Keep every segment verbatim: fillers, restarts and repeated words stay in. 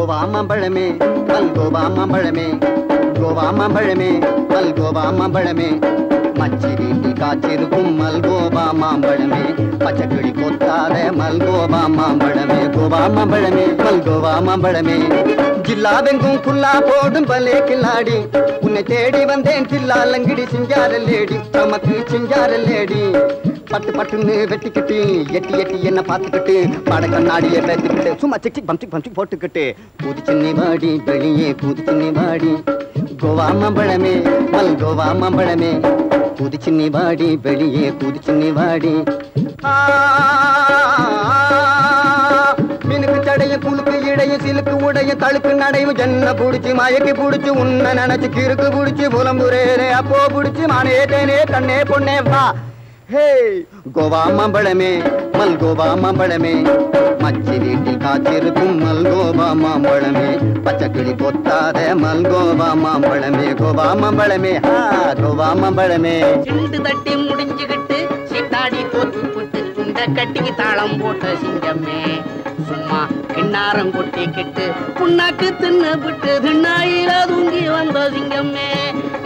गोवा मबड़ में पल गोवा मबड़ में गोवा मबड़ में पल गोवा मबड़ में मच्छरी टीका चिरकुम मल गोवा मांबड़ में पचकड़ी को तारे मल गोवा मांबड़ में गोवा मबड़ में पल गोवा मबड़ में जिला वेंगुं कुल्ला पोडुं बले किलाडी उन्ने तेडी वंदेन जिला लंगडी सिंगार लेडी तमकु सिंगार लेडी पट्टु पट्टुन्नु वेट्टिकिट्टु एट्टि एट्टि एन्न पात्तुकिट्टु पाड कन्नाडिये वेट्टिकिट्टु सुम्मा चिक्कि बम्चि बम्चि पोट्टुकिट्टु कूदिचि निवाडी बेलिये कूदिचि निवाडी गोवा मबळमे मल गोवा मबळमे कूदिचि निवाडी बेलिये कूदिचि निवाडी आ मिनुकु चडैय कुलुकु இடைய சிலுக்கு உடைய கழுக்கு நடையும் ஜன்ன புடிச்சு மயக்கி புடிச்சு உன்ன நினைச்சு கிறுக்கு புடிச்சு புலம்புறேனே அப்போ புடிச்சு மானே தேனே தன்னே பொண்ணே வா ஹே கோவா மாம்பழமே மல் கோவா மாம்பழமே மச்சி வீட்டில் காத்திருக்கும் மல் கோவா மாம்பழமே பச்சைக்கிளி பொத்தாத மல் கோவா மாம்பழமே கோவா மாம்பழமே ஆ கோவா மாம்பழமே சிண்டு தட்டி முடிஞ்சுக்கிட்டு சித்தாடி தோத்து போட்டு துண்ட கட்டிக்கு தாளம் போட்ட சிங்கமே சும்மா கிண்ணாரம் கொட்டி கிட்டு புண்ணாக்கு தின்னு விட்டு திண்ணாயில தூங்கி வந்த சிங்கம்மே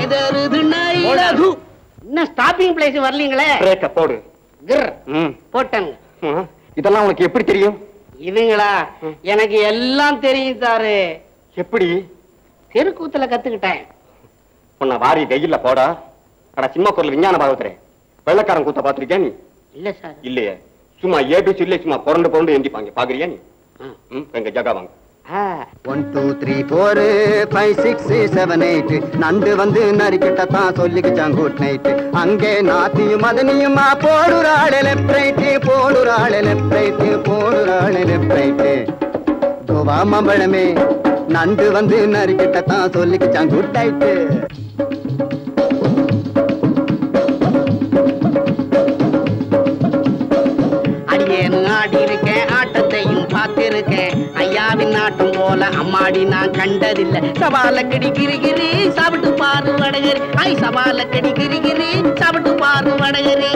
இது ஒரு திண்ணாயில இன்னும் ஸ்டாப்பிங் பிளேஸ் வரலீங்களே பிரேக்க போடு கிர் போட்டங்க இதெல்லாம் உங்களுக்கு எப்படி தெரியும் இதுங்களா எனக்கு எல்லாம் தெரியும் சாரு எப்படி தெருக்கூத்துல கத்துக்கிட்டேன் உன்னை வாரி வெயில்ல போடா அட சின்ன குரல் விஞ்ஞான பாவத்துறே வெள்ளக்காரன் கூத்த பாத்திருக்கியா நீ இல்ல சார் இல்லையே சும்மா ஏபி சொல்லி சும்மா புரண்டு புரண்டு எந்திப்பாங்க பாக்குறியா நீ எங்க ஜகா வாங்க one two three four five six seven eight நண்டு வந்து நறுக்கிட்டத்தான் சொல்லிக்கிச்சான் குட் நைட் அங்கே நாத்தியும் மதனியுமா போடுறாள் லெஃப்ட் ரைட்டு போடுறாள் லெஃப்ட் ரைட்டு போடுறாள் லெஃப்ட் ரைட்டு கோவா மாம்பழமே நண்டு வந்து நறுக்கிட்டத்தான் சொல்லிக்கிச்சான் குட் நைட்டு ஐயாவின் நாட்டம் போல அம்மாடி நான் கண்டதில்லை சவால கடிக்கிருக்கிறே சாப்பிட்டு பாரு வடகரி ஐ சவால கடிக்கிருக்கிறே சாப்பிட்டு பாரு வடகரி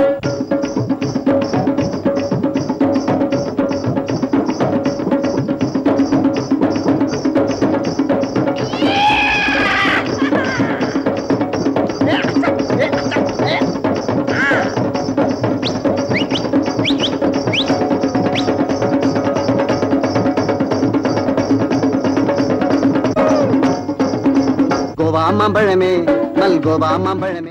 गोवा मांबड़ में मल गोवा मांबड़ में